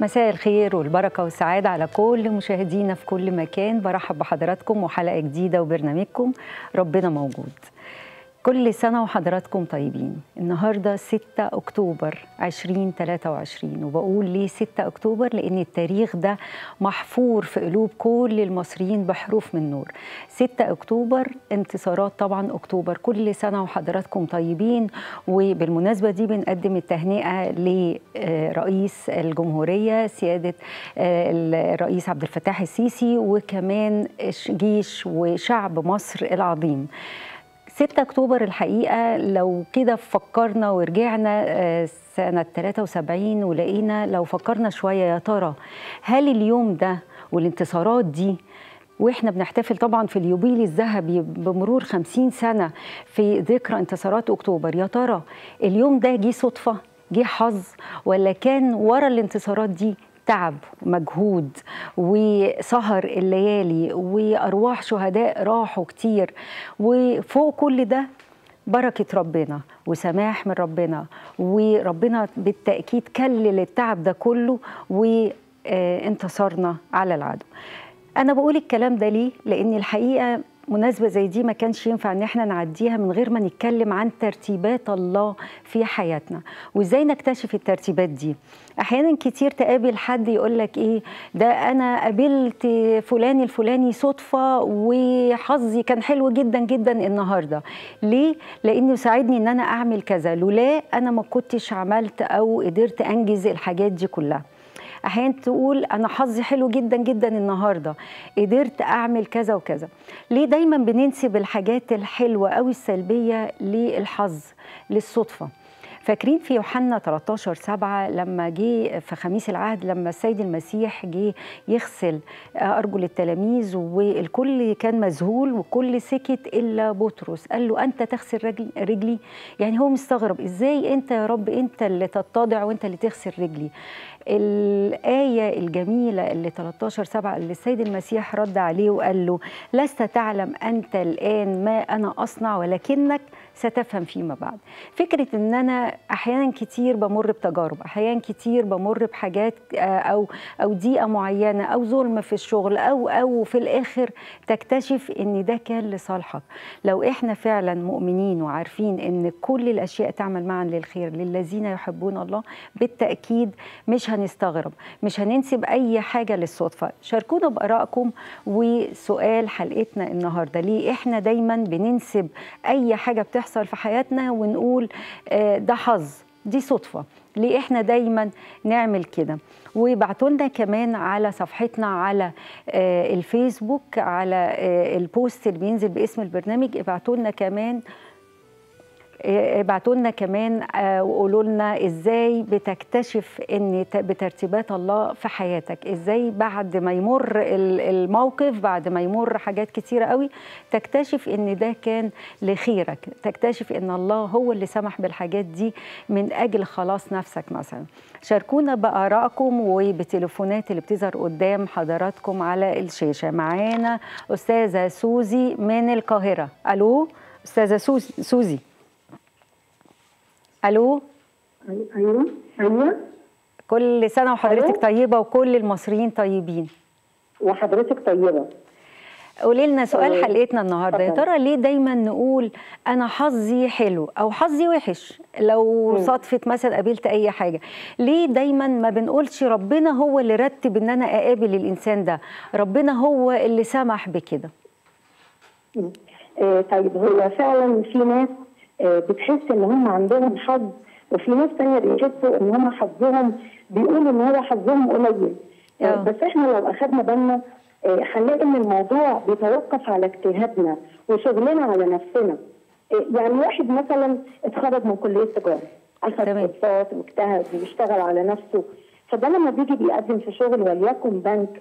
مساء الخير والبركة والسعادة على كل مشاهدينا في كل مكان. برحب بحضراتكم وحلقة جديدة وبرنامجكم ربنا موجود. كل سنة وحضراتكم طيبين. النهاردة 6 أكتوبر 2023، وبقول ليه 6 أكتوبر؟ لأن التاريخ ده محفور في قلوب كل المصريين بحروف من نور. 6 أكتوبر انتصارات طبعا أكتوبر. كل سنة وحضراتكم طيبين. وبالمناسبة دي بنقدم التهنئة لرئيس الجمهورية سيادة الرئيس عبد الفتاح السيسي، وكمان جيش وشعب مصر العظيم. 6 أكتوبر الحقيقة لو كده فكرنا ورجعنا سنة 73 ولقينا، لو فكرنا شوية يا ترى هل اليوم ده والانتصارات دي واحنا بنحتفل طبعا في اليوبيل الذهبي بمرور 50 سنة في ذكرى انتصارات أكتوبر، يا ترى اليوم ده جه صدفة، جه حظ، ولا كان ورا الانتصارات دي تعب مجهود وسهر الليالي وأرواح شهداء راحوا كتير، وفوق كل ده بركة ربنا وسماح من ربنا، وربنا بالتأكيد كلل التعب ده كله وانتصرنا على العدو. أنا بقول الكلام ده ليه؟ لأن الحقيقة مناسبة زي دي ما كانش ينفع ان احنا نعديها من غير ما نتكلم عن ترتيبات الله في حياتنا، وازاي نكتشف الترتيبات دي. احيانا كتير تقابل حد يقول لك ايه ده، انا قابلت فلان الفلاني صدفة وحظي كان حلو جدا جدا النهارده. ليه؟ لانه ساعدني ان انا اعمل كذا، لولا انا ما كنتش عملت او قدرت انجز الحاجات دي كلها. أحيانا تقول أنا حظي حلو جدا جدا النهاردة، قدرت أعمل كذا وكذا. ليه دايما بننسب الحاجات الحلوة أو السلبية للحظ، للصدفة؟ فاكرين في يوحنا 13:7 لما جه في خميس العهد، لما السيد المسيح جه يغسل أرجل التلاميذ والكل كان مذهول وكل سكت إلا بطرس، قال له أنت تغسل رجلي؟ يعني هو مستغرب، إزاي أنت يا رب أنت اللي تتضع وأنت اللي تغسل رجلي؟ الآية الجميلة اللي 13:7 اللي السيد المسيح رد عليه وقال له لست تعلم أنت الآن ما أنا أصنع، ولكنك ستفهم فيما بعد. فكرة إن أنا أحيانا كتير بمر بتجارب، أحيانا كتير بمر بحاجات أو ضيقة معينة أو ظلم في الشغل أو في الآخر تكتشف إن ده كان لصالحك. لو إحنا فعلا مؤمنين وعارفين إن كل الأشياء تعمل معا للخير للذين يحبون الله، بالتأكيد مش هنستغرب، مش هننسب أي حاجة للصدفة. شاركونا بآرائكم. وسؤال حلقتنا النهاردة، ليه إحنا دايما بننسب أي حاجة بتحصل في حياتنا ونقول ده حظ، دي صدفة؟ ليه احنا دايما نعمل كده؟ وبعتوا لنا كمان على صفحتنا على الفيسبوك، على البوست اللي بينزل باسم البرنامج، ابعتوا لنا كمان وقولوا لنا ازاي بتكتشف ان بترتيبات الله في حياتك، ازاي بعد ما يمر الموقف، بعد ما يمر حاجات كتيره قوي تكتشف ان ده كان لخيرك، تكتشف ان الله هو اللي سمح بالحاجات دي من اجل خلاص نفسك مثلا. شاركونا بآرائكم وبتليفونات اللي بتظهر قدام حضراتكم على الشاشه. معانا استاذه سوزي من القاهره. الو استاذه سوزي. الو. ايوه كل سنه وحضرتك طيبه وكل المصريين طيبين وحضرتك طيبه. قولي لنا سؤال حلقتنا النهارده، يا ترى ليه دايما نقول انا حظي حلو او حظي وحش لو صدفت مثلا قابلت اي حاجه؟ ليه دايما ما بنقولش ربنا هو اللي رتب ان انا اقابل الانسان ده، ربنا هو اللي سمح بكده؟ طيب، هو فعلا في ناس بتحس ان هم عندهم حظ، وفي ناس ثانيه بيحسوا ان هم حظهم، بيقولوا ان هو حظهم قليل. بس احنا لو اخدنا بالنا هنلاقي ان الموضوع بيتوقف على اجتهادنا وشغلنا على نفسنا. يعني واحد مثلا اتخرج من كليه تجاره، اخذ كورسات واجتهد ويشتغل على نفسه، فده لما بيجي بيقدم في شغل وليكن بنك،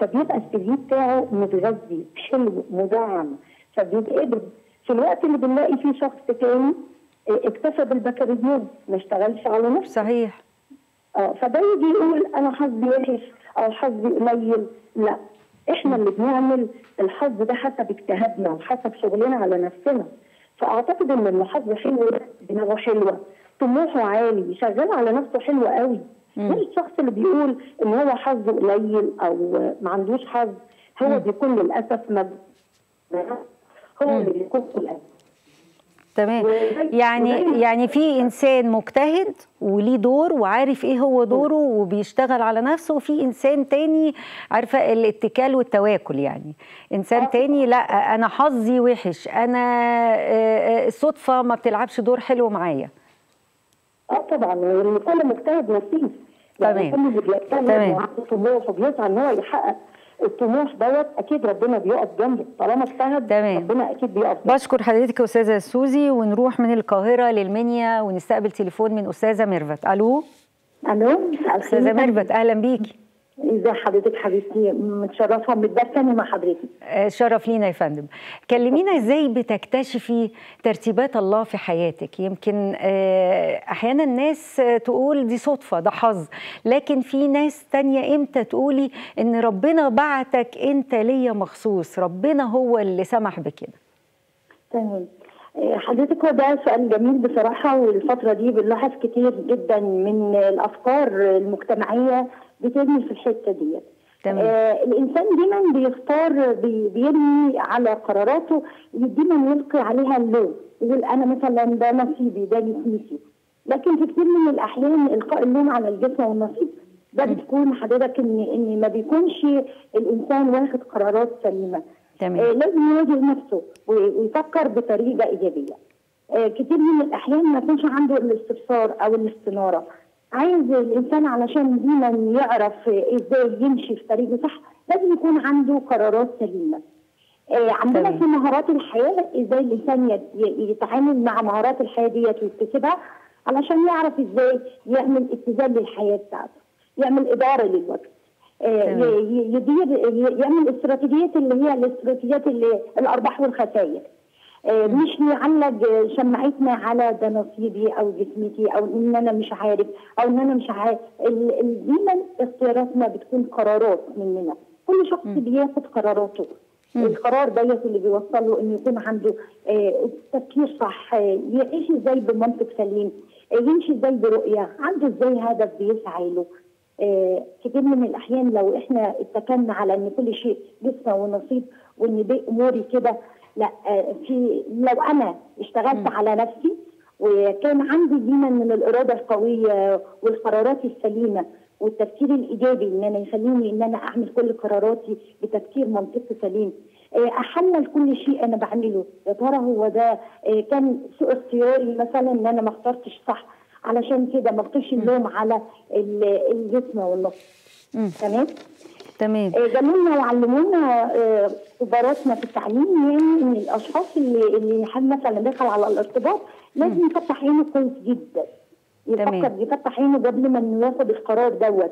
فبيبقى السي بتاعه متغذي حلو مدعم، فبيتقبل. في الوقت اللي بنلاقي فيه شخص تاني اكتسب البكالوريوس ما اشتغلش على نفسه. صحيح. فده يجي يقول انا حظي وحش او حظي قليل. لا، احنا اللي بنعمل الحظ ده حسب اجتهادنا وحسب شغلنا على نفسنا. فاعتقد ان اللي حظه حلو دماغه حلوه، طموحه عالي، شغال على نفسه حلو قوي، مش الشخص اللي بيقول ان هو حظه قليل او ما عندوش حظ، هو بيكون للاسف هو اللي بيكون للاسف. تمام. يعني في انسان مجتهد وليه دور وعارف ايه هو دوره وبيشتغل على نفسه، وفي انسان تاني عارفه الاتكال والتواكل، يعني انسان تاني لا انا حظي وحش، انا الصدفه ما بتلعبش دور حلو معايا. طبعا كل مجتهد نصيب، يعني كل اللي بيجتهد وعنده طموح وبيسعى ان هو يحقق الطموح دوت اكيد ربنا بيقف جنبه، طالما اجتهد ربنا اكيد بيقف جنبه. بشكر حضرتك يا استاذه سوزي، ونروح من القاهره للمنيا ونستقبل تليفون من استاذه ميرفت. الو استاذه ميرفت، اهلا بيكي. ازي حضرتك حبيبتي، متشرفه بنتكلم مع حضرتك. شرف لينا يا فندم. كلمينا ازاي بتكتشفي ترتيبات الله في حياتك؟ يمكن احيانا الناس تقول دي صدفه، ده حظ، لكن في ناس تانية امتى تقولي ان ربنا بعتك انت ليا مخصوص، ربنا هو اللي سمح بكده؟ تمام حضرتك، هو ده سؤال جميل بصراحه، والفتره دي بنلاحظ كتير جدا من الافكار المجتمعيه بتبني في الحته ديت. الانسان دايما بيختار بيبني على قراراته اللي دايما يلقي عليها اللوم، يقول انا مثلا ده نصيبي، ده نصيبي. لكن في كتير من الاحيان القاء اللوم على الجسم والنصيب ده بتكون حضرتك ان ما بيكونش الانسان واخد قرارات سليمه. لازم يواجه نفسه ويفكر بطريقه ايجابيه. كتير من الاحيان ما يكونش عنده الاستبصار او الاستناره. عايز الانسان علشان دايما يعرف ازاي يمشي في طريقه صح لازم يكون عنده قرارات سليمه. عندنا في مهارات الحياه، ازاي الانسان يتعامل مع مهارات الحياه ديت ويكتسبها علشان يعرف ازاي يعمل اتزان للحياه بتاعته، يعمل اداره للوقت، يدير، يعمل استراتيجيات اللي هي الاستراتيجيات اللي الارباح والخسائر. مش نعلق شماعتنا على ده نصيبي او جسمتي او ان انا مش عارف او ان انا مش عارف. دايما اختياراتنا بتكون قرارات مننا، كل شخص بياخد قراراته. القرار دوت اللي بيوصله انه يكون عنده تفكير صح، يعيش ازاي بمنطق سليم، يمشي ازاي برؤيه، عنده ازاي هدف بيسعى له. كتير من الاحيان لو احنا اتكلنا على ان كل شيء جسمه ونصيب وان دي اموري كده، لا، في لو انا اشتغلت على نفسي وكان عندي دايما من الاراده القويه والقرارات السليمه والتفكير الايجابي ان انا يخليني ان انا اعمل كل قراراتي بتفكير منطقي سليم، احمل كل شيء انا بعمله، يا ترى هو ده كان سوء اختياري مثلا ان انا ما اخترتش صح، علشان كده ما القيش اللوم على الجسم والنفس. تمام؟ تمام. جملنا وعلمونا كباراتنا في التعليم يعني ان الاشخاص اللي مثلا دخل على الارتباط لازم يفتح عينه كويس جدا. يفكر، يفتح عينه قبل ما انه ياخد القرار دوت.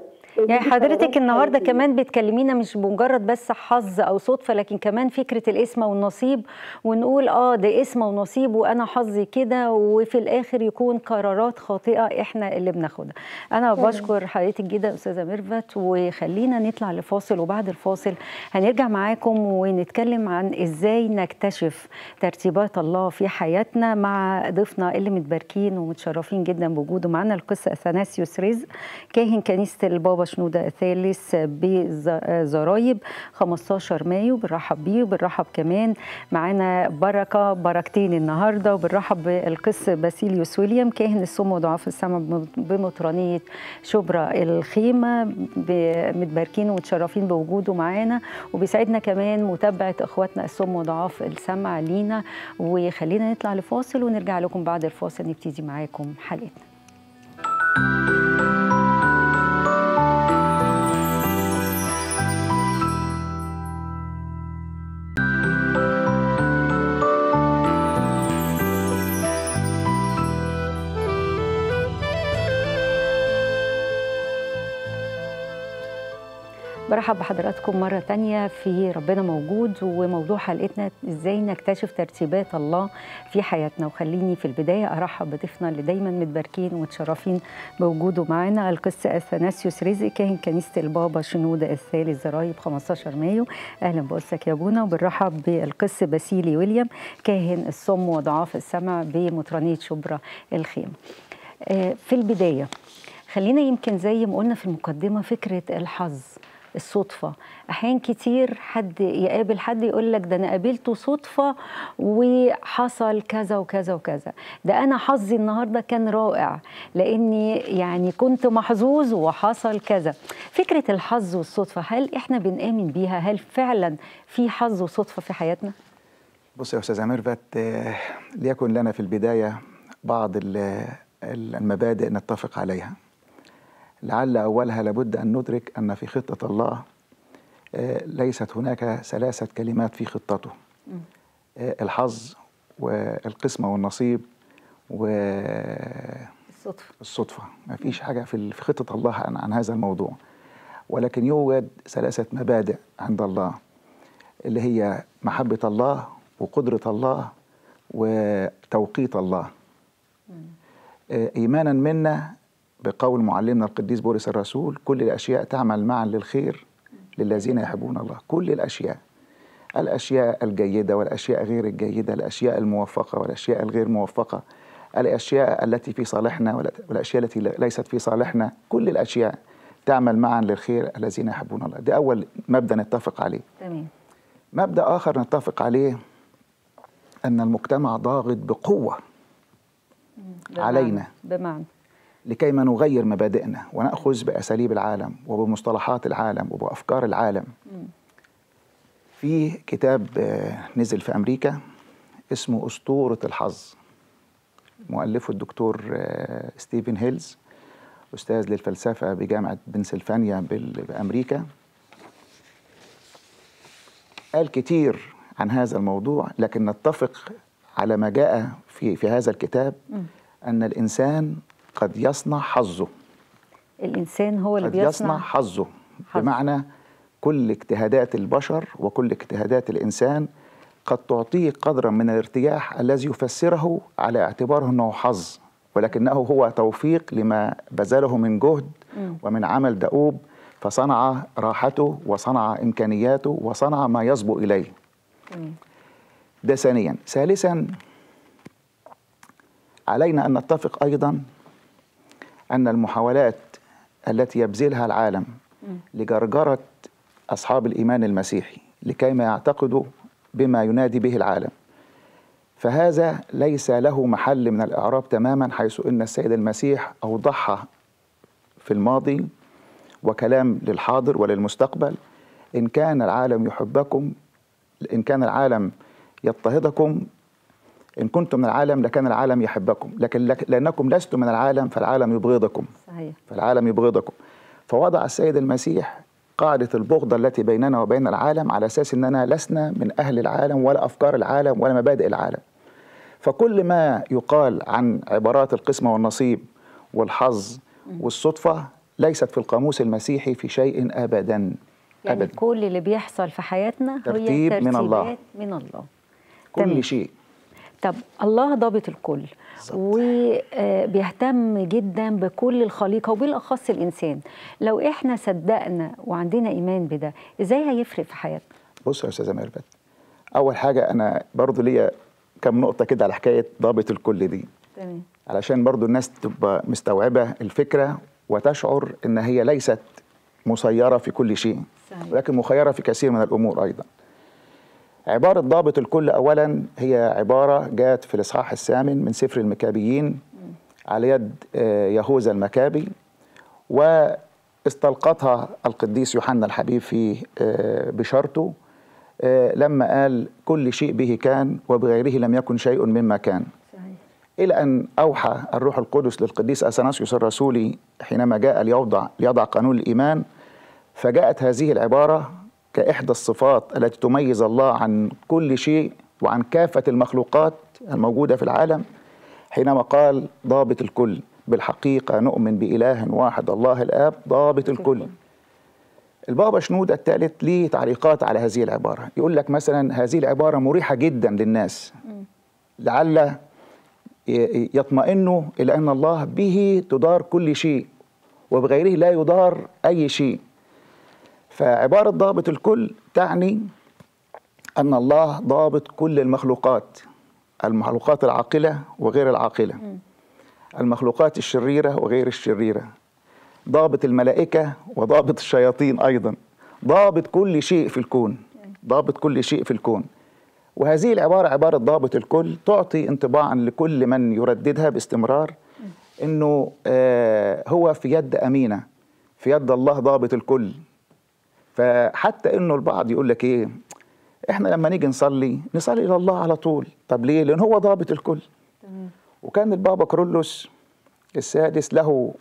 يعني حضرتك النهارده كمان بتكلمينا مش بمجرد بس حظ او صدفه، لكن كمان فكره الاسم والنصيب، ونقول ده اسم ونصيب وانا حظي كده، وفي الاخر يكون قرارات خاطئه احنا اللي بناخدها. انا بشكر حضرتك جدا استاذه ميرفت، وخلينا نطلع لفاصل، وبعد الفاصل هنرجع معاكم ونتكلم عن ازاي نكتشف ترتيبات الله في حياتنا مع ضيفنا اللي متباركين ومتشرفين جدا بوجوده معانا، القسم اثناسيوس رزق، كاهن كنيسه البابا شنودة الثالث بزرايب 15 مايو. بنرحب بيه، وبنرحب كمان معانا بركتين النهارده، وبنرحب بالقس باسيليوس ويليام، كاهن السمع وضعاف السمع بمطرانيه شبرا الخيمه. متباركين ومتشرفين بوجوده معانا، وبيسعدنا كمان متابعه اخواتنا السمع وضعاف السمع لينا. وخلينا نطلع لفاصل ونرجع لكم بعد الفاصل نبتدي معاكم حلقتنا. برحب بحضراتكم مرة تانية في ربنا موجود، وموضوع حلقتنا ازاي نكتشف ترتيبات الله في حياتنا. وخليني في البداية ارحب بضيفنا اللي دايما متباركين ومتشرفين بوجوده معانا، القس اثناسيوس رزق، كاهن كنيسة البابا شنودة الثالث زرايب 15 مايو. اهلا بقولك يا ابونا. وبنرحب بالقس باسيلي ويليام، كاهن الصم وضعاف السمع بمطرانية شبرا الخيمة. في البداية خلينا يمكن زي ما قلنا في المقدمة فكرة الحظ، الصدفة. أحيان كتير حد يقابل حد يقول لك ده أنا قابلته صدفة وحصل كذا وكذا وكذا، ده أنا حظي النهاردة كان رائع لأني يعني كنت محظوظ وحصل كذا. فكرة الحظ والصدفة هل إحنا بنآمن بيها؟ هل فعلا في حظ وصدفة في حياتنا؟ بص يا أستاذة ميرفت، ليكن لنا في البداية بعض المبادئ نتفق عليها، لعل أولها لابد أن ندرك أن في خطة الله ليست هناك ثلاثة كلمات في خطته: الحظ والقسمة والنصيب والصدفة. ما فيش حاجة في خطة الله عن هذا الموضوع، ولكن يوجد ثلاثة مبادئ عند الله اللي هي محبة الله وقدرة الله وتوقيت الله. إيمانا منا بقول معلمنا القديس بولس الرسول: كل الأشياء تعمل معا للخير للذين يحبون الله. كل الأشياء، الأشياء الجيدة والأشياء غير الجيدة، الأشياء الموفقة والأشياء الغير موفقة، الأشياء التي في صالحنا والأشياء التي ليست في صالحنا، كل الأشياء تعمل معا للخير الذين يحبون الله. ده أول مبدأ نتفق عليه. تمام. مبدأ آخر نتفق عليه أن المجتمع ضاغط بقوة علينا بمعنى لكيما نغير مبادئنا ونأخذ بأساليب العالم وبمصطلحات العالم وبأفكار العالم. في كتاب نزل في أمريكا اسمه أسطورة الحظ، مؤلفه الدكتور ستيفن هيلز، أستاذ للفلسفة بجامعة بنسلفانيا بأمريكا. قال كتير عن هذا الموضوع، لكن نتفق على ما جاء في هذا الكتاب أن الإنسان قد يصنع حظه. الإنسان هو اللي بيصنع حظه. بمعنى كل اجتهادات البشر وكل اجتهادات الإنسان قد تعطيه قدرا من الارتياح الذي يفسره على اعتباره أنه حظ، ولكنه هو توفيق لما بذله من جهد ومن عمل دؤوب، فصنع راحته وصنع إمكانياته وصنع ما يسبق إليه. ده ثانيا. ثالثا، علينا أن نتفق أيضا أن المحاولات التي يبذلها العالم لجرجرة أصحاب الإيمان المسيحي لكيما يعتقدوا بما ينادي به العالم، فهذا ليس له محل من الإعراب تماما، حيث أن السيد المسيح أوضحها في الماضي وكلام للحاضر وللمستقبل: إن كان العالم يحبكم، إن كان العالم يضطهدكم، إن كنتم من العالم لكان العالم يحبكم، لكن لأنكم لستم من العالم فالعالم يبغضكم. صحيح. فالعالم يبغضكم. فوضع السيد المسيح قاعدة البغضة التي بيننا وبين العالم على أساس أننا لسنا من أهل العالم ولا أفكار العالم ولا مبادئ العالم. فكل ما يقال عن عبارات القسمة والنصيب والحظ والصدفة ليست في القاموس المسيحي في شيء أبدا. يعني أبداً. كل اللي بيحصل في حياتنا هي ترتيبات من الله. كل تمام. شيء. طب الله ضابط الكل وبيهتم جدا بكل الخليقة وبالأخص الإنسان. لو إحنا صدقنا وعندنا إيمان بده، إزاي هيفرق في حياتنا؟ بص يا أستاذة ميرفت، أول حاجة أنا برضو ليا كم نقطة كده على حكاية ضابط الكل دي. تمام. علشان برضو الناس تبقى مستوعبة الفكرة وتشعر إن هي ليست مسيرة في كل شيء. صحيح. ولكن مخيرة في كثير من الأمور أيضا. عبارة ضابط الكل أولا هي عبارة جاءت في الإصحاح 8 من سفر المكابيين على يد يهوذا المكابي، واستلقتها القديس يوحنا الحبيب في بشارته لما قال: كل شيء به كان وبغيره لم يكن شيء مما كان. صحيح. إلى أن أوحى الروح القدس للقديس اثناسيوس الرسولي حينما جاء ليضع قانون الإيمان، فجاءت هذه العبارة كإحدى الصفات التي تميز الله عن كل شيء وعن كافة المخلوقات الموجودة في العالم، حينما قال ضابط الكل: بالحقيقة نؤمن بإله واحد الله الآب ضابط الكل. البابا شنودة الثالث ليه تعليقات على هذه العبارة، يقول لك مثلا هذه العبارة مريحة جدا للناس لعل يطمئنوا إلى أن الله به تدار كل شيء وبغيره لا يدار أي شيء. فعبارة ضابط الكل تعني أن الله ضابط كل المخلوقات، المخلوقات العاقلة وغير العاقلة، المخلوقات الشريرة وغير الشريرة، ضابط الملائكة وضابط الشياطين أيضا، ضابط كل شيء في الكون، ضابط كل شيء في الكون. وهذه العبارة، عبارة ضابط الكل، تعطي انطباعا لكل من يرددها باستمرار أنه هو في يد أمينة، في يد الله ضابط الكل. فحتى أنه البعض يقول لك إيه، إحنا لما نيجي نصلي إلى الله على طول. طب ليه؟ لأن هو ضابط الكل. وكان البابا كرولوس السادس له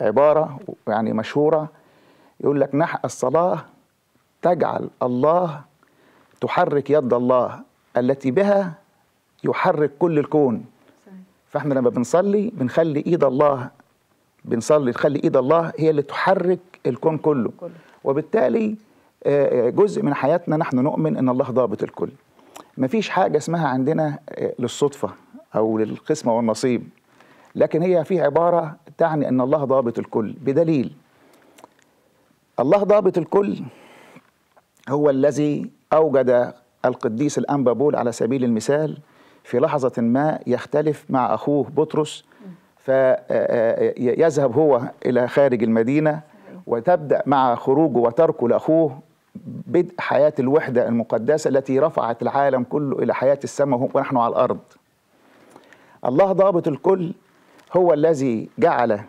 عبارة يعني مشهورة، يقول لك الصلاة تجعل الله تحرك يد الله التي بها يحرك كل الكون. فاحنا لما بنصلي بنخلي ايد الله، بنصلي نخلي ايد الله هي اللي تحرك الكون كله. وبالتالي جزء من حياتنا نحن نؤمن ان الله ضابط الكل. مفيش حاجة اسمها عندنا للصدفة او للقسمة والنصيب، لكن هي في عبارة تعني ان الله ضابط الكل. بدليل الله ضابط الكل هو الذي أوجد القديس الأنبا بول على سبيل المثال في لحظة ما يختلف مع أخوه بطرس، فيذهب هو إلى خارج المدينة وتبدأ مع خروجه وتركه لأخوه بدء حياة الوحدة المقدسة التي رفعت العالم كله إلى حياة السماء ونحن على الأرض. الله ضابط الكل هو الذي جعل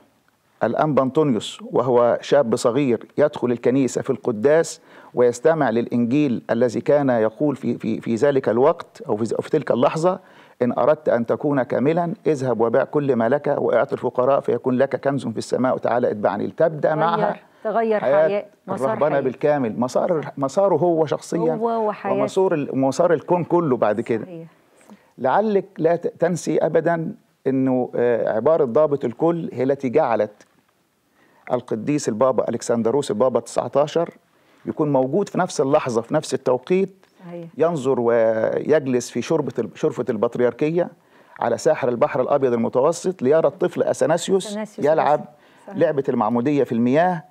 الأنبا أنطونيوس وهو شاب صغير يدخل الكنيسة في القداس ويستمع للإنجيل الذي كان يقول في ذلك الوقت أو في تلك اللحظة: إن أردت أن تكون كاملا اذهب وبيع كل ما لك وأعط الفقراء فيكون لك كنز في السماء وتعالى اتبعني. تبدأ معها تغير حياة الرهبنة بالكامل، مساره هو شخصيا ومسار الكون كله بعد كده. لعلك لا تنسي أبدا أنه عبارة ضابط الكل هي التي جعلت القديس البابا ألكسندروس البابا 19 يكون موجود في نفس اللحظة في نفس التوقيت، ينظر ويجلس في شرفة البطريركية على ساحل البحر الأبيض المتوسط ليرى الطفل أثناسيوس يلعب لعبة المعمودية في المياه،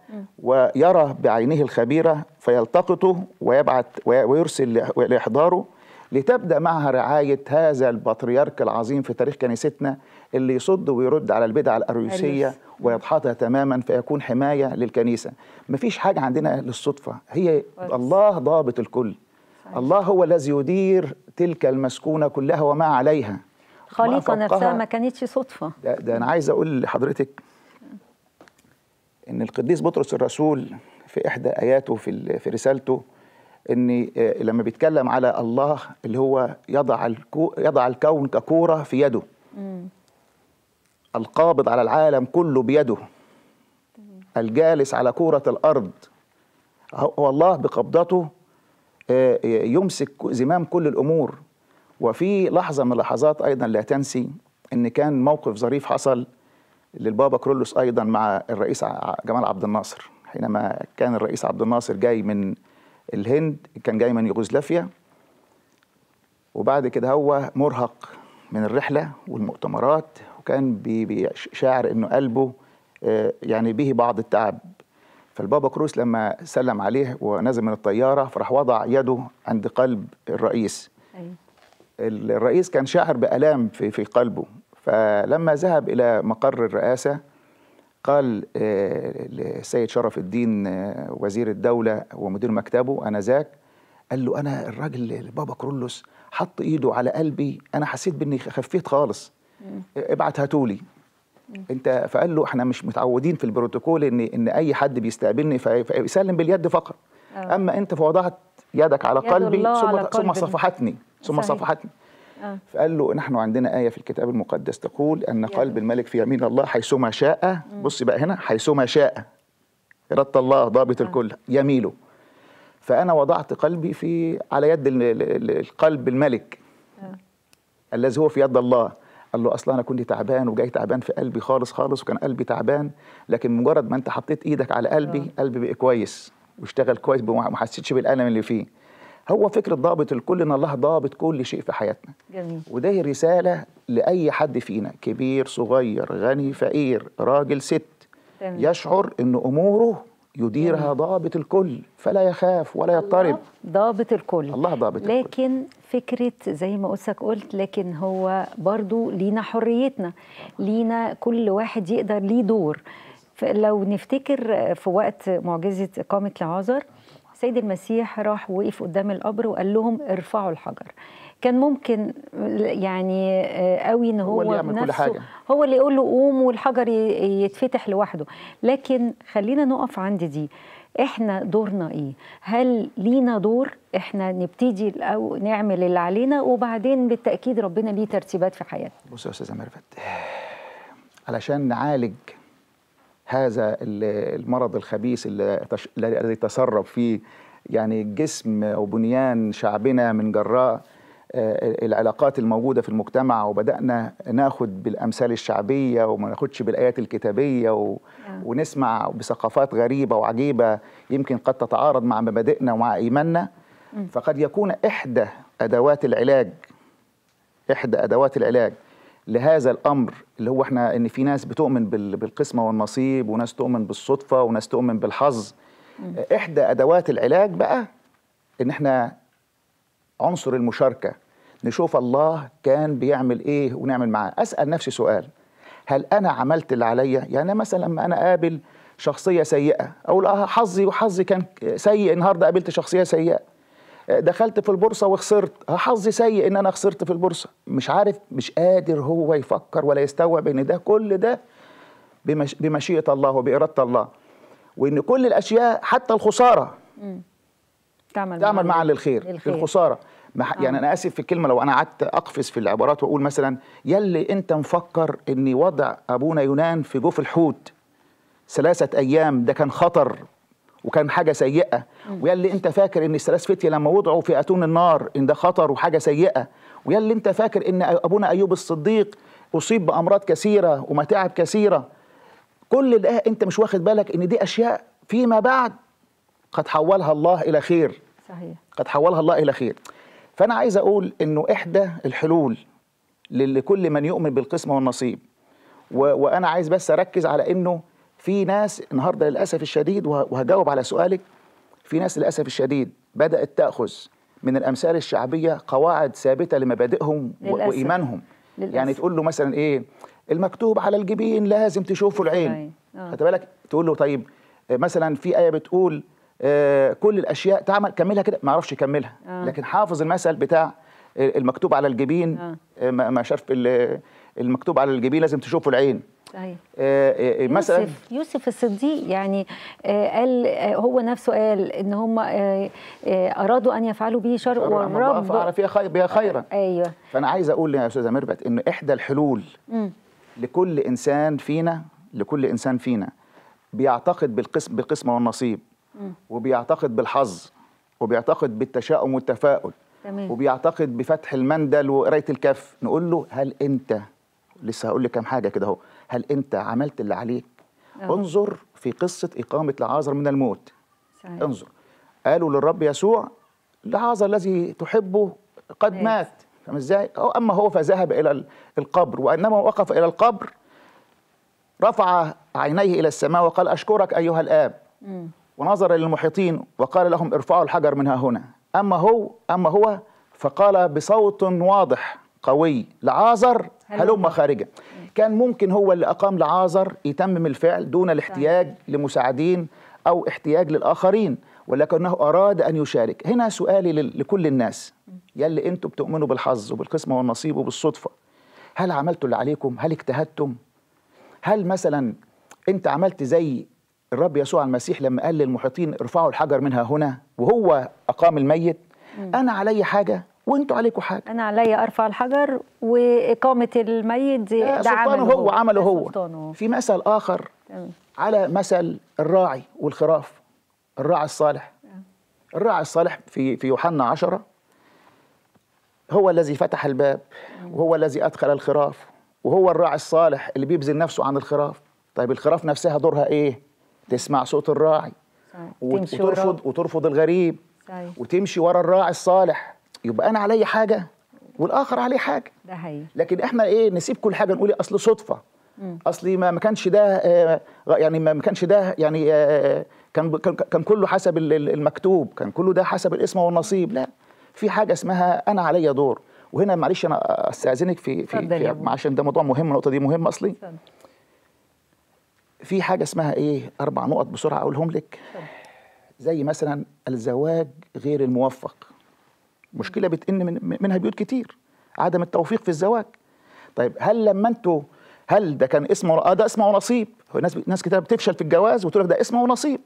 ويرى بعينه الخبيرة فيلتقطه ويبعث ويرسل لإحضاره لتبدأ معها رعاية هذا البطريرك العظيم في تاريخ كنيستنا اللي يصد ويرد على البدع الأريوسية ويدحضها تماما فيكون حماية للكنيسة. مفيش حاجة عندنا للصدفة، هي الله ضابط الكل. الله هو الذي يدير تلك المسكونة كلها وما عليها. خليقة نفسها ما كانتش صدفة. ده أنا عايز أقول لحضرتك إن القديس بطرس الرسول في إحدى آياته في رسالته إن لما بيتكلم على الله اللي هو يضع الكون ككورة في يده، القابض على العالم كله بيده، الجالس على كورة الأرض، هو الله بقبضته يمسك زمام كل الأمور. وفي لحظة من اللحظات أيضا لا تنسي إن كان موقف ظريف حصل للبابا كرولوس أيضا مع الرئيس جمال عبد الناصر، حينما كان الرئيس عبد الناصر جاي من الهند، كان جاي من يوغوسلافيا، وبعد كده هو مرهق من الرحلة والمؤتمرات، وكان بشاعر أنه قلبه يعني به بعض التعب. فالبابا كرولوس لما سلم عليه ونزل من الطيارة فراح وضع يده عند قلب الرئيس. الرئيس كان شاعر بألام في قلبه، فلما ذهب إلى مقر الرئاسة قال للسيد شرف الدين وزير الدولة ومدير مكتبه آنذاك، قال له: أنا الراجل البابا كرولوس حط إيده على قلبي، أنا حسيت بإني خفيت خالص، ابعت هاتولي أنت. فقال له: إحنا مش متعودين في البروتوكول إن أي حد بيستقبلني فيسلم باليد فقط، أما أنت فوضعت يدك على قلبي ثم صفحتني فقال له: نحن عندنا آية في الكتاب المقدس تقول أن قلب الملك في يمين الله حيثما شاء. بص بقى هنا، حيثما شاء، إرادة الله ضابط الكل يميله. فأنا وضعت قلبي على يد القلب الملك الذي هو في يد الله. قال له: أصلا أنا كنت تعبان وجاي تعبان في قلبي خالص خالص، وكان قلبي تعبان، لكن مجرد ما أنت حطيت إيدك على قلبي، قلبي بقى كويس واشتغل كويس وما حسيتش بالألم اللي فيه. هو فكرة ضابط الكل إن الله ضابط كل شيء في حياتنا. جميل. وده رسالة لأي حد فينا، كبير صغير، غني فقير، راجل ست، يشعر إن أموره يديرها ضابط الكل، فلا يخاف ولا يضطرب. ضابط الكل، الله ضابط الكل. لكن فكرة زي ما أسك قلت، لكن هو برضو لينا حريتنا، لينا كل واحد يقدر ليه دور. لو نفتكر في وقت معجزة إقامة لعازر، السيد المسيح راح وقف قدام القبر وقال لهم ارفعوا الحجر. كان ممكن يعني قوي ان هو يعمل كل حاجة، هو اللي يقول له قوم والحجر يتفتح لوحده. لكن خلينا نقف عند دي، احنا دورنا ايه؟ هل لينا دور؟ احنا نبتدي او نعمل اللي علينا وبعدين بالتاكيد ربنا ليه ترتيبات في حياتنا. بص يا استاذه ميرفت، علشان نعالج هذا المرض الخبيث الذي تسرب فيه يعني جسم او بنيان شعبنا من جراء العلاقات الموجودة في المجتمع، وبدأنا ناخد بالأمثال الشعبية وما ناخدش بالآيات الكتابية ونسمع بثقافات غريبة وعجيبة يمكن قد تتعارض مع مبادئنا ومع إيماننا. فقد يكون إحدى أدوات العلاج لهذا الأمر اللي هو إحنا إن في ناس بتؤمن بالقسمة والنصيب، وناس تؤمن بالصدفة، وناس تؤمن بالحظ. إحدى أدوات العلاج بقى إن إحنا عنصر المشاركة، نشوف الله كان بيعمل إيه ونعمل معاه. أسأل نفسي سؤال، هل أنا عملت اللي عليا؟ يعني مثلا لما أنا قابل شخصية سيئة أقول حظي كان سيء النهاردة، قابلت شخصية سيئة. دخلت في البورصة وخسرت، حظي سيء إن أنا خسرت في البورصة. مش عارف، مش قادر هو يفكر ولا يستوعب إن ده كل ده بمشيئة الله وبإرادة الله، وإن كل الأشياء حتى الخسارة تعمل معا للخير. الخسارة يعني أنا آسف في الكلمة لو أنا قعدت أقفز في العبارات وأقول مثلا يلي أنت مفكر إني وضع أبونا يونان في جوف الحوت 3 أيام ده كان خطر وكان حاجة سيئة، ويلي أنت فاكر إن الثلاث فتية لما وضعوا في أتون النار إن ده خطر وحاجة سيئة، ويلي أنت فاكر إن أبونا أيوب الصديق أصيب بأمراض كثيرة ومتاعب كثيرة. كل ده أنت مش واخد بالك إن دي أشياء فيما بعد قد حولها الله إلى خير. صحيح، قد حولها الله إلى خير. فأنا عايز أقول إنه إحدى الحلول لكل من يؤمن بالقسمة والنصيب، وأنا عايز بس أركز على إنه في ناس النهاردة للأسف الشديد، وهجاوب على سؤالك، في ناس للأسف الشديد بدأت تأخذ من الأمثال الشعبية قواعد ثابتة لمبادئهم للأسف. وإيمانهم للأسف. يعني تقول له مثلا إيه المكتوب على الجبين لازم تشوفه العين، خد بالك، تقول له طيب مثلا في آية بتقول كل الاشياء تعمل كملها كده، ما اعرفش اكملها. لكن حافظ المثل بتاع المكتوب على الجبين، ما شاف المكتوب على الجبين لازم تشوفه العين. صحيح. مثلا يوسف الصديق يعني قال، هو نفسه قال ان هم ارادوا ان يفعلوا به شر والرب فعل فيها خيرا. ايوه، فانا عايز اقول يا استاذه ميرفت ان احدى الحلول لكل انسان فينا بيعتقد بالقسمه والنصيب، وبيعتقد بالحظ، وبيعتقد بالتشاؤم والتفاؤل، وبيعتقد بفتح المندل وقرايه الكف، نقول له هل انت لسه هقول لك كام حاجه كده اهو، هل انت عملت اللي عليك؟ انظر في قصه اقامه لعازر من الموت. صحيح. انظر، قالوا للرب يسوع لعازر الذي تحبه قد مات، فاهم ازاي؟ اما هو فذهب الى القبر، وانما وقف الى القبر رفع عينيه الى السماء وقال اشكرك ايها الاب، ونظر للمحيطين وقال لهم ارفعوا الحجر من ها هنا. أما هو فقال بصوت واضح قوي لعازر هلم خارجا. كان ممكن هو اللي أقام لعازر يتمم الفعل دون الاحتياج لمساعدين أو احتياج للآخرين، ولكنه أراد أن يشارك. هنا سؤالي لكل الناس، يلي أنتوا بتؤمنوا بالحظ وبالقسمة والنصيب وبالصدفة، هل عملتوا اللي عليكم؟ هل اجتهدتم؟ هل مثلا أنت عملت زي الرب يسوع المسيح لما قال للمحيطين ارفعوا الحجر منها هنا وهو أقام الميت؟ أنا علي حاجة وأنتوا عليكم حاجة. أنا علي أرفع الحجر وإقامة الميت ده عمله هو، في مثل آخر على مثل الراعي والخراف، الراعي الصالح. الراعي الصالح في يوحنا 10 هو الذي فتح الباب، وهو الذي أدخل الخراف، وهو الراعي الصالح اللي بيبذل نفسه عن الخراف. طيب الخراف نفسها دورها إيه؟ تسمع صوت الراعي وترفض الغريب. صحيح. وتمشي ورا الراعي الصالح. يبقى أنا علي حاجة والآخر عليه حاجة. ده حقيقي. لكن إحنا إيه، نسيب كل حاجة نقول أصل صدفة، أصلي ما كانش ده يعني كان كله حسب المكتوب، كان كله ده حسب الاسم والنصيب. لا، في حاجة اسمها أنا علي دور. وهنا معلش أنا أستأذنك عشان ده موضوع مهم، النقطة دي مهمة أصلي. في حاجة اسمها ايه، 4 نقط بسرعة اقولهم لك، زي مثلا الزواج غير الموفق، مشكلة بتئن منها بيوت كتير، عدم التوفيق في الزواج. طيب هل لما انتوا، هل ده كان اسمه ده اسمه ونصيب؟ ناس كتير بتفشل في الجواز وتقول لك ده اسمه ونصيب.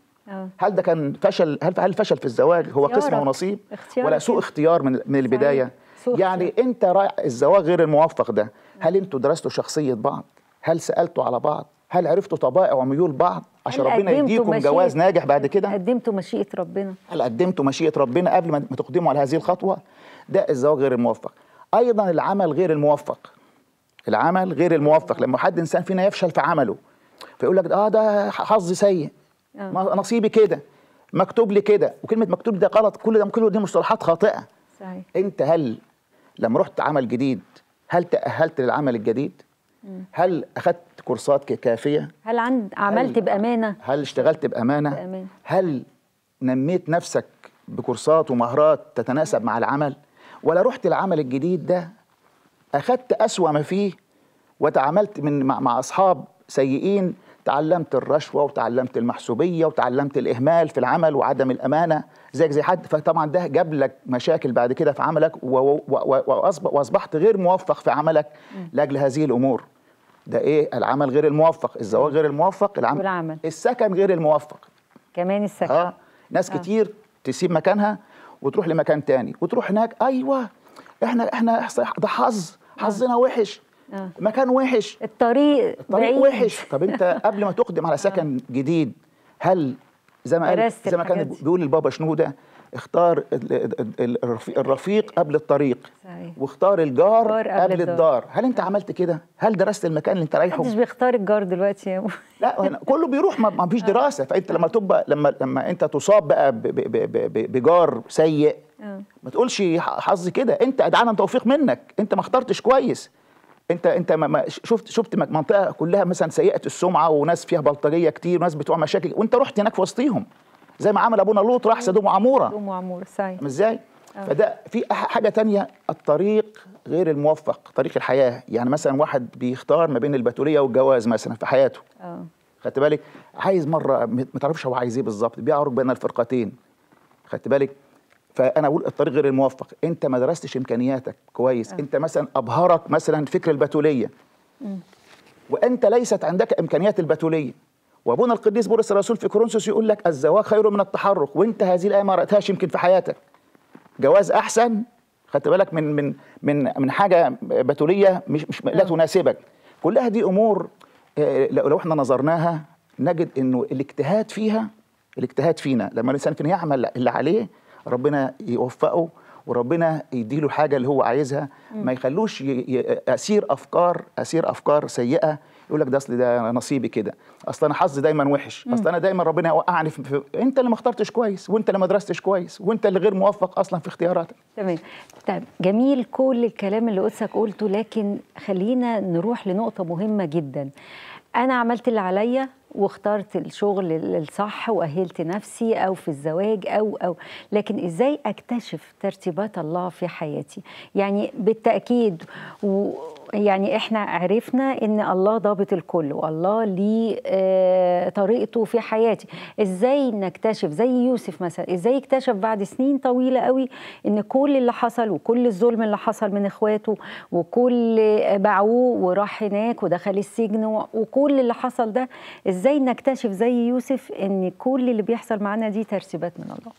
هل ده كان فشل؟ هل فشل في الزواج هو قسمه ونصيب ولا سوء اختيار من البداية؟ يعني انت رايح الزواج غير الموفق ده، هل انتوا درستوا شخصية بعض؟ هل سألتوا على بعض؟ هل عرفتوا طبائع وميول بعض عشان ربنا يديكم جواز ناجح بعد كده؟ قدمتوا مشيئة ربنا؟ هل قدمتوا مشيئة ربنا قبل ما تقدموا على هذه الخطوة؟ ده الزواج غير الموفق. أيضا العمل غير الموفق. العمل غير الموفق لما حد إنسان فينا يفشل في عمله فيقول لك ده حظي سيء، نصيبي كده، مكتوب لي كده، وكلمة مكتوب ده غلط، كل دي مصطلحات خاطئة. صحيح. أنت هل لما رحت عمل جديد هل تأهلت للعمل الجديد؟ هل أخذت كورسات كافية؟ هل عملت بأمانة؟ هل اشتغلت بأمانة؟ هل نميت نفسك بكورسات ومهارات تتناسب مع العمل؟ ولا رحت العمل الجديد ده أخذت أسوأ ما فيه وتعاملت مع أصحاب سيئين، تعلمت الرشوة وتعلمت المحسوبية وتعلمت الإهمال في العمل وعدم الأمانة زيك زي حد، فطبعا ده جاب لك مشاكل بعد كده في عملك وأصبحت غير موفق في عملك لأجل هذه الأمور. ده ايه؟ العمل غير الموفق، الزواج غير الموفق، العمل. السكن غير الموفق كمان، السكن ناس كتير تسيب مكانها وتروح لمكان تاني وتروح هناك، ايوه احنا ده حظنا وحش، مكان وحش، الطريق وحش. طب انت قبل ما تقدم على سكن جديد هل زي ما كان بيقول البابا شنودة، اختار الرفيق قبل الطريق، واختار الجار قبل الدار. هل انت عملت كده؟ هل درست المكان اللي انت رايحه؟ محدش بيختار الجار دلوقتي يا ابو، لا كله بيروح، ما فيش دراسه. فانت لما تبقى لما انت تصاب بقى بجار سيء ما تقولش حظي كده، انت ادعانا توفيق منك، انت ما اخترتش كويس، انت ما شفت منطقه كلها مثلا سيئه السمعه وناس فيها بلطجيه كتير وناس بتوع مشاكل وانت رحت هناك في وسطيهم، زي ما عمل ابونا لوط راح سدوم وعموره. سدوم وعموره صحيح. ازاي؟ فده في حاجه تانية، الطريق غير الموفق، طريق الحياه. يعني مثلا واحد بيختار ما بين البتوليه والجواز مثلا في حياته. خدت بالك؟ عايز مره ما تعرفش هو عايز ايه بالظبط، بيعرج بين الفرقتين. خدت بالك؟ فانا بقول الطريق غير الموفق، انت ما درستش امكانياتك كويس، انت مثلا ابهرك مثلا فكر البتوليه. وانت ليست عندك امكانيات البتوليه. وابونا القديس بولس الرسول في كورنثوس يقول لك الزواج خير من التحرك، وانت هذه الايه ما قراتهاش يمكن في حياتك. جواز احسن، خدت بالك، من من من من حاجه بتوليه مش لا تناسبك. كلها دي امور لو احنا نظرناها نجد انه الاجتهاد فيها، الاجتهاد فينا، لما الانسان فينا يعمل اللي عليه ربنا يوفقه وربنا يديله الحاجه اللي هو عايزها، ما يخلوش اسير افكار سيئه، يقول لك ده اصل ده نصيبي كده، اصل انا حظي دايما وحش، اصل انا دايما ربنا وقعني في... انت اللي ما اخترتش كويس، وانت اللي ما درستش كويس، وانت اللي غير موفق اصلا في اختياراتك. تمام. طيب جميل كل الكلام اللي قدسك قلته، لكن خلينا نروح لنقطه مهمه جدا. انا عملت اللي عليا واخترت الشغل الصح واهلت نفسي او في الزواج او لكن ازاي اكتشف ترتيبات الله في حياتي؟ يعني بالتاكيد يعني احنا عرفنا ان الله ضابط الكل والله ليه طريقته في حياتي. ازاي نكتشف زي يوسف مثلا، ازاي اكتشف بعد سنين طويله قوي ان كل اللي حصل وكل الظلم اللي حصل من اخواته وكل باعوه وراح هناك ودخل السجن وكل اللي حصل ده، ازاي نكتشف زي يوسف ان كل اللي بيحصل معانا دي ترتيبات من الله؟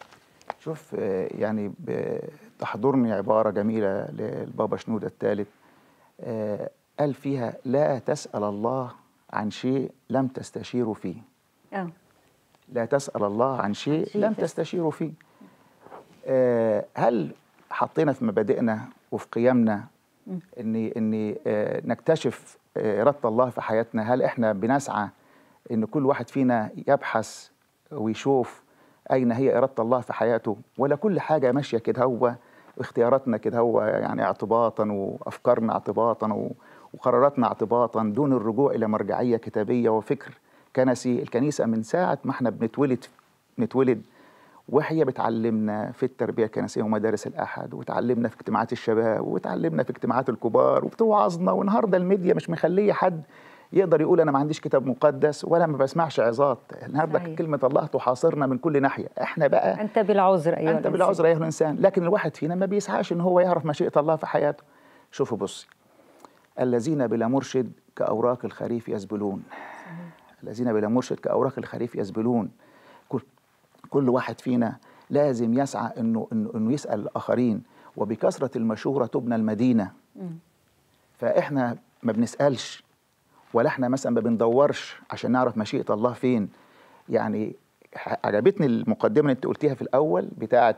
شوف يعني بتحضرني عباره جميله للبابا شنودة الثالث قال فيها: لا تسأل الله عن شيء لم تستشيروا فيه. لا تسأل الله عن شيء لم تستشيروا فيه. هل حطينا في مبادئنا وفي قيمنا ان نكتشف إرادة الله في حياتنا؟ هل احنا بنسعى ان كل واحد فينا يبحث ويشوف اين هي إرادة الله في حياته، ولا كل حاجة ماشية كده هو اختياراتنا كده هو يعني اعتباطا، وافكارنا اعتباطا، وقراراتنا اعتباطا دون الرجوع الى مرجعيه كتابيه وفكر كنسي؟ الكنيسه من ساعه ما احنا بنتولد وهي بتعلمنا في التربيه الكنسيه ومدارس الاحد، وتعلمنا في اجتماعات الشباب، وتعلمنا في اجتماعات الكبار، وبتوعظنا. والنهارده الميديا مش مخليه حد يقدر يقول أنا ما عنديش كتاب مقدس ولا ما بسمعش عظات. النهارده كلمة الله تحاصرنا من كل ناحية. احنا بقى أنت بالعذر أيها الإنسان، أنت بالعذر أيها الإنسان. لكن الواحد فينا ما بيسعاش إن هو يعرف مشيئة الله في حياته. شوفوا بصي، الذين بلا مرشد كأوراق الخريف يذبلون، الذين بلا مرشد كأوراق الخريف يذبلون. كل واحد فينا لازم يسعى إنه يسأل الآخرين، وبكثرة المشورة تبنى المدينة. فإحنا ما بنسألش، ولا إحنا مثلا ما بندورش عشان نعرف مشيئة الله فين. يعني عجبتني المقدمة اللي أنت قلتيها في الأول بتاعت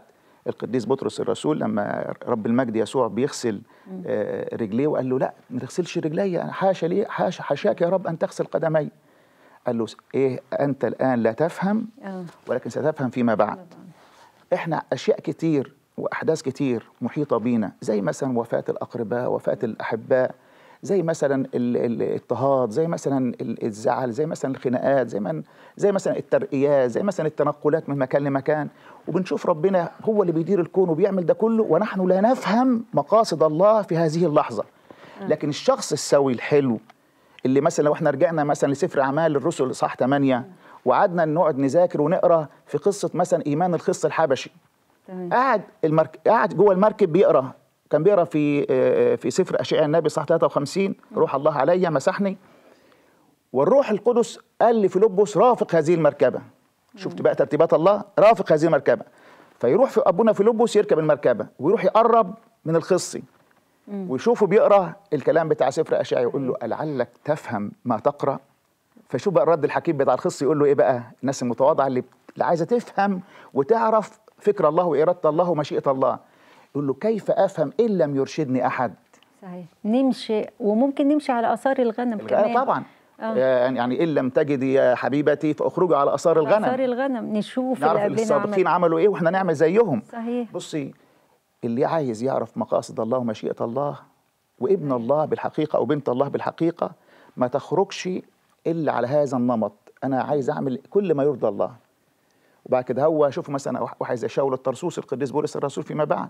القديس بطرس الرسول لما رب المجد يسوع بيغسل رجليه، وقال له لا ما تغسلش رجلي، حاشا ليه، حاشاك يا رب أن تغسل قدمي. قال له إيه، أنت الآن لا تفهم ولكن ستفهم فيما بعد. إحنا أشياء كتير وأحداث كتير محيطة بينا، زي مثلا وفاة الأقرباء، وفاة الأحباء، زي مثلا الاضطهاد، زي مثلا الزعل، زي مثلا الخناقات، زي مثلا الترقيات، زي مثلا التنقلات من مكان لمكان. وبنشوف ربنا هو اللي بيدير الكون وبيعمل ده كله، ونحن لا نفهم مقاصد الله في هذه اللحظة. لكن الشخص السوي الحلو اللي مثلا لو احنا رجعنا مثلا لسفر أعمال الرسل اصحاح 8 وقعدنا نقعد نذاكر ونقرا في قصة مثلا إيمان الخص الحبشي، قاعد جوه المركب بيقرا، كان بيقرا في سفر اشعياء النبي اصحاح 53، روح الله عليا مسحني والروح القدس قال لي فيلبس رافق هذه المركبه. شفت بقى ترتيبات الله، رافق هذه المركبه. فيروح في ابونا فيلبس يركب المركبه ويروح يقرب من الخصي ويشوفه بيقرا الكلام بتاع سفر اشعياء، يقول له لعلك تفهم ما تقرا. فشوف بقى الرد الحكيم بتاع الخصي يقول له ايه بقى، الناس المتواضعه اللي عايزه تفهم وتعرف فكر الله وإرادة الله ومشيئة الله، يقول له كيف أفهم إن لم يرشدني أحد. صحيح، نمشي وممكن نمشي على آثار الغنم كمان طبعا. يعني إن لم تجدي يا حبيبتي فأخرجي على آثار الغنم، آثار الغنم نشوف نعرف السابقين عملوا إيه وإحنا نعمل زيهم. صحيح. بصي، اللي عايز يعرف مقاصد الله ومشيئة الله وابن الله بالحقيقة أو بنت الله بالحقيقة ما تخرجش إلا على هذا النمط، أنا عايز أعمل كل ما يرضى الله. وبعد كده هو شوفوا مثلا واحد زي شاول الترسوس القديس بولس الرسول فيما بعد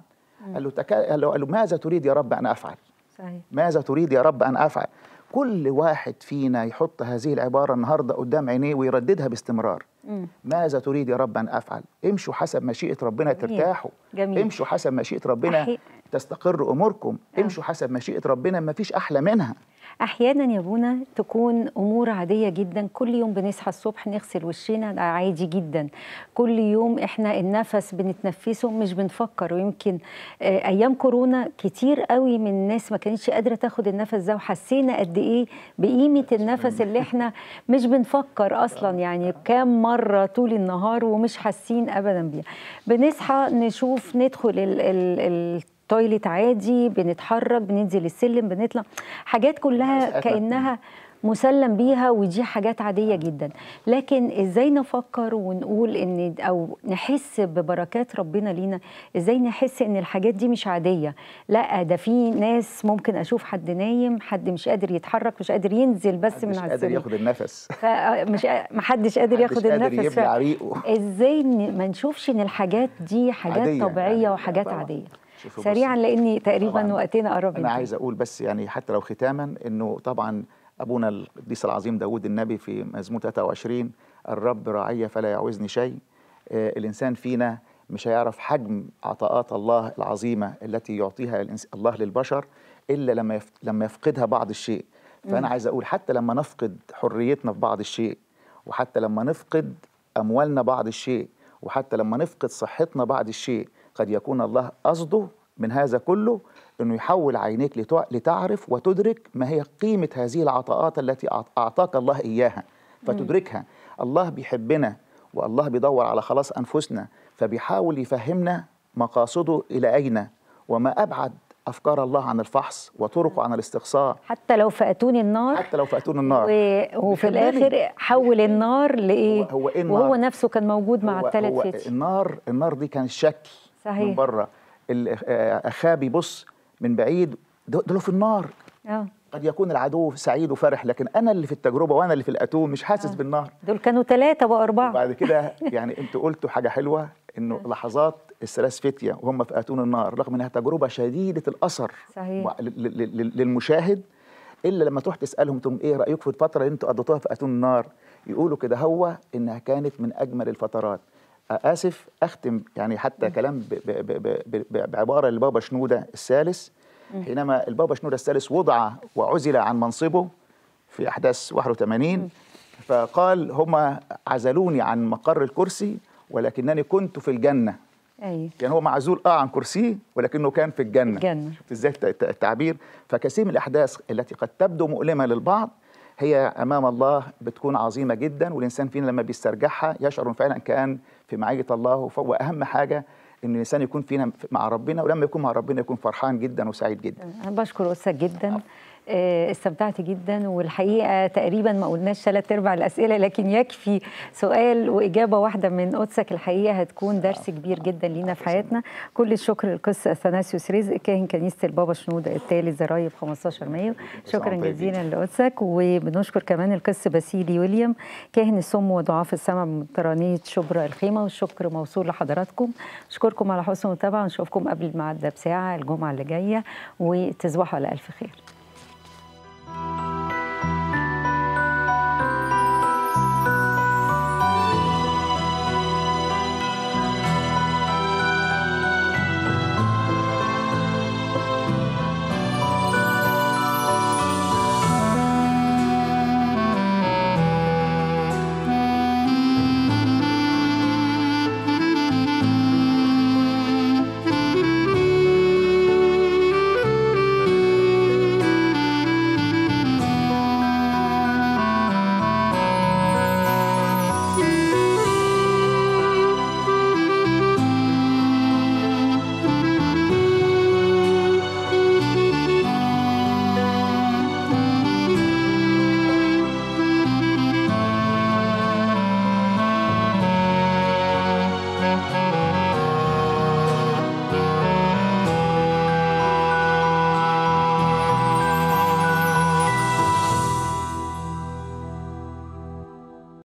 قال له ماذا تريد يا رب أن أفعل؟ صحيح. ماذا تريد يا رب أن أفعل؟ كل واحد فينا يحط هذه العبارة النهارده قدام عينيه ويرددها باستمرار. ماذا تريد يا رب أن أفعل؟ امشوا حسب مشيئة ربنا ترتاحوا، امشوا حسب مشيئة ربنا تستقر أموركم، امشوا حسب مشيئة ربنا، ما فيش أحلى منها. أحيانا يا بونا تكون أمور عادية جدا، كل يوم بنصحى الصبح نغسل وشينا، ده عادي جدا. كل يوم إحنا النفس بنتنفسه مش بنفكر، ويمكن أيام كورونا كتير قوي من الناس ما كانتش قادرة تاخد النفس ده، وحسينا قد إيه بقيمة النفس اللي إحنا مش بنفكر أصلا، يعني كام مرة طول النهار ومش حاسين أبدا بيها. بنصحى نشوف، ندخل التويليت عادي، بنتحرك، بننزل السلم، بنطلع، حاجات كلها كأنها مسلم بيها، ودي حاجات عادية جدا. لكن إزاي نفكر ونقول إن أو نحس ببركات ربنا لينا؟ إزاي نحس إن الحاجات دي مش عادية؟ لأ، ده في ناس ممكن أشوف حد نايم، حد مش قادر يتحرك، مش قادر ينزل بس من على السرير، مش قادر ياخد النفس، مش محدش قادر ياخد النفس، إزاي ما نشوفش إن الحاجات دي حاجات عادية، طبيعية وحاجات عادية. سريعا لأني تقريبا وقتنا قرب. أنا عايز أقول بس يعني حتى لو ختاما إنه طبعا أبونا القديس العظيم داوود النبي في مزمور 23 الرب راعية فلا يعوزني شيء. الإنسان فينا مش هيعرف حجم عطاءات الله العظيمة التي يعطيها الله للبشر إلا لما يفقدها بعض الشيء. فأنا عايز أقول حتى لما نفقد حريتنا في بعض الشيء، وحتى لما نفقد أموالنا بعض الشيء، وحتى لما نفقد صحتنا بعض الشيء، قد يكون الله قصده من هذا كله أنه يحول عينيك لتعرف وتدرك ما هي قيمة هذه العطاءات التي أعطاك الله إياها فتدركها. الله بيحبنا والله بيدور على خلاص أنفسنا، فبيحاول يفهمنا مقاصده إلى أين، وما أبعد أفكار الله عن الفحص وطرقه عن الاستقصاء. حتى لو فأتوني النار، حتى لو فأتوني النار، وفي الآخر حول النار لإيه؟ هو إيه النار؟ وهو نفسه كان موجود مع الثلاث فتية. النار دي كان الشكل من بره، أخاه بيبص من بعيد دول في النار. قد يكون العدو سعيد وفرح، لكن أنا اللي في التجربة وأنا اللي في الأتوم مش حاسس بالنار. دول كانوا 3 و4. بعد كده يعني أنتوا قلتوا حاجة حلوة، إنه لحظات الثلاث فتية وهم في آتون النار رغم إنها تجربة شديدة الأثر للمشاهد، الا لما تروح تسالهم تقول ايه رايك في الفتره اللي انتوا قضيتوها في اتون النار؟ يقولوا كده هو انها كانت من اجمل الفترات. اسف اختم يعني حتى كلام بعباره للبابا شنودة الثالث، حينما البابا شنودة الثالث وضع وعزل عن منصبه في احداث 81، فقال هم عزلوني عن مقر الكرسي ولكنني كنت في الجنه. أي. كان هو معزول عن كرسيه ولكنه كان في الجنه. ازاي التعبير؟ فكثير من الاحداث التي قد تبدو مؤلمه للبعض هي امام الله بتكون عظيمه جدا، والانسان فينا لما بيسترجعها يشعر فعلا كان في معية الله. فهو اهم حاجه ان الانسان يكون فينا مع ربنا، ولما يكون مع ربنا يكون فرحان جدا وسعيد جدا. انا بشكر أستاذ جدا، استمتعت جدا، والحقيقه تقريبا ما قلناش 3/4 الاسئله، لكن يكفي سؤال واجابه واحده من قدسك. الحقيقه هتكون درس كبير جدا لينا في حياتنا. كل الشكر للقس اثناسيوس رزق كاهن كنيسه البابا شنودة الثالث زرايب 15 مايو. شكرا جزيلا لقدسك، وبنشكر كمان القس باسيلي ويليام كاهن السم وضعاف السمع بمطرانيه شبرا الخيمه، والشكر موصول لحضراتكم. اشكركم على حسن المتابعه، ونشوفكم قبل الميعاد ده بساعه الجمعه اللي جايه، وتصبحوا على الف خير.